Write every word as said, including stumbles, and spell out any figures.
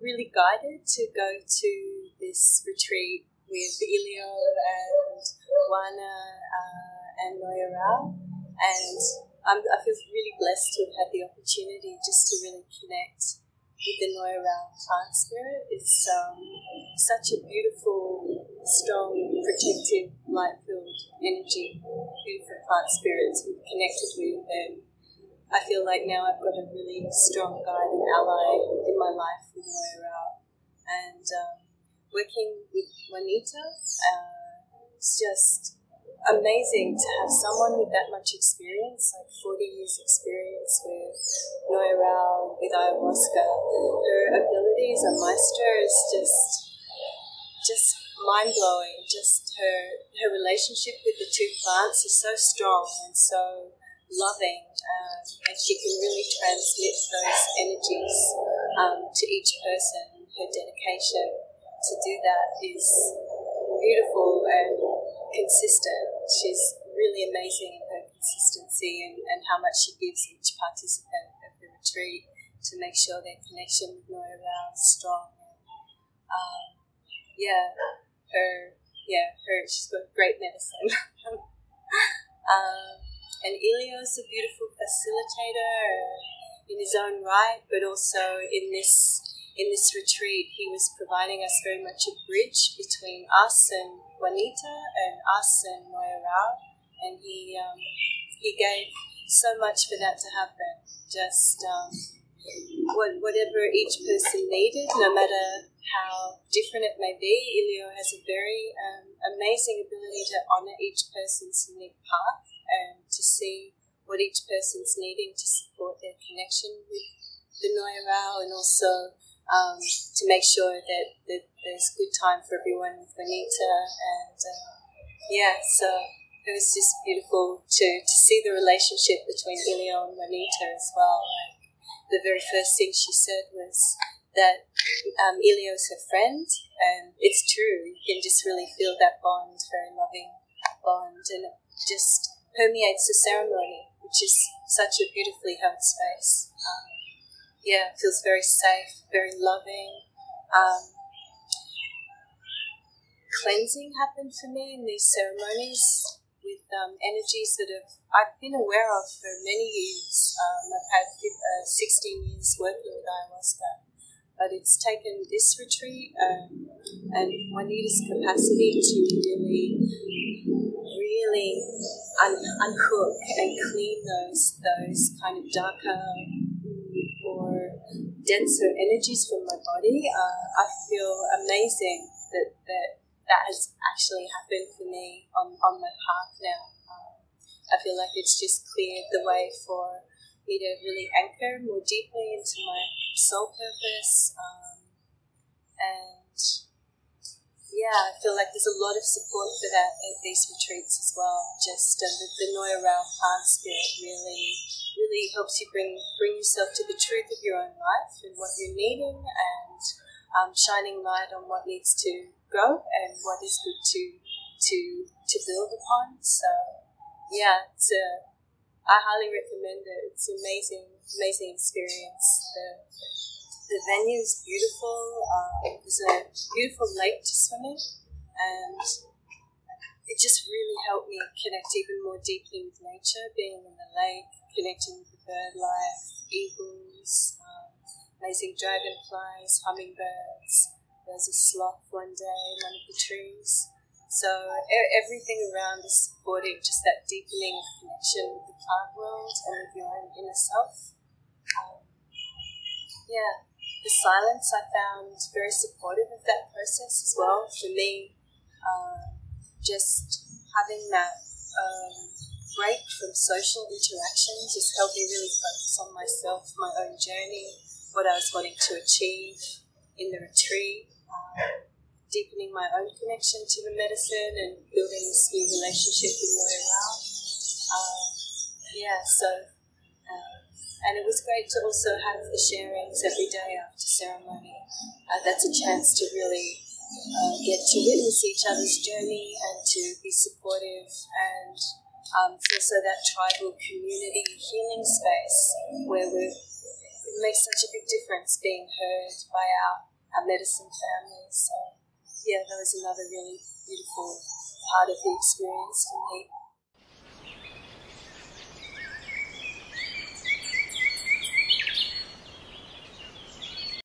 really guided to go to this retreat with Elio and Juana uh, and Noya Rao, and I'm, I feel really blessed to have had the opportunity just to really connect with the Noya Rao plant spirit. It's um, such a beautiful, strong, protective, light-filled energy, beautiful plant spirits we've connected with, and I feel like now I've got a really strong guide and ally in my life with Noya Rao. And um, working with Juanita, uh, it's just amazing to have someone with that much experience, like forty years experience with Noya Rao, with Ayahuasca. Her abilities as a maestro is just, just mind-blowing. Just her, her relationship with the two plants is so strong and so loving, um, and she can really transmit those energies um, to each person. Her dedication to do that is beautiful and consistent. She's really amazing in her consistency and, and how much she gives each participant of the retreat to make sure their connection with Noya Rao is strong. Um, yeah, her, yeah, her, she's got great medicine. um, And Elio's a beautiful facilitator in his own right, but also in this in this retreat, he was providing us very much a bridge between us and Juanita, and us and Noya Rao, and he um, he gave so much for that to happen. Just um, whatever each person needed, no matter how different it may be, Elio has a very um, amazing ability to honour each person's unique path, and to see what each person's needing to support their connection with the Noya Rao, and also um, to make sure that, that there's good time for everyone with Juanita. And uh, yeah, so it was just beautiful to, to see the relationship between Elio and Juanita as well. Like the very first thing she said was that um, Elio's her friend, and it's true. You can just really feel that bond, very loving bond, and it just permeates the ceremony, which is such a beautifully held space. Um, yeah, it feels very safe, very loving. Um, cleansing happened for me in these ceremonies with um, energies that have I've been aware of for many years. Um, I've had uh, sixteen years working with Ayahuasca, but it's taken this retreat um, and Juanita's capacity to really, really un unhook and clean those those kind of darker or denser energies from my body. Uh, I feel amazing that, that that has actually happened for me on, on my path now. Um, I feel like it's just cleared the way for me to really anchor more deeply into my soul purpose, um, and yeah, I feel like there's a lot of support for that at these retreats as well. Just uh, the, the Noya Rao plant spirit really, really helps you bring bring yourself to the truth of your own life and what you're needing, and um, shining light on what needs to grow and what is good to to to build upon. So yeah, it's a, I highly recommend it. It's an amazing, amazing experience. The, the venue is beautiful. Um, there's a beautiful lake to swim in, and it just really helped me connect even more deeply with nature, being in the lake, connecting with the bird life, eagles, um, amazing dragonflies, hummingbirds. There was a sloth one day in one of the trees. So everything around is supporting just that deepening of connection with the plant world and with your own inner self. Um, yeah, the silence I found very supportive of that process as well. For me, uh, just having that um, break from social interactions just helped me really focus on myself, my own journey, what I was wanting to achieve in the retreat. Um, deepening my own connection to the medicine and building this new relationship with Noya Rao. Uh, yeah, so, uh, and it was great to also have the sharings every day after ceremony. Uh, that's a chance to really uh, get to witness each other's journey and to be supportive, and um, it's also that tribal community healing space where we're makes such a big difference being heard by our, our medicine family. So yeah, that was another really beautiful part of the experience for me.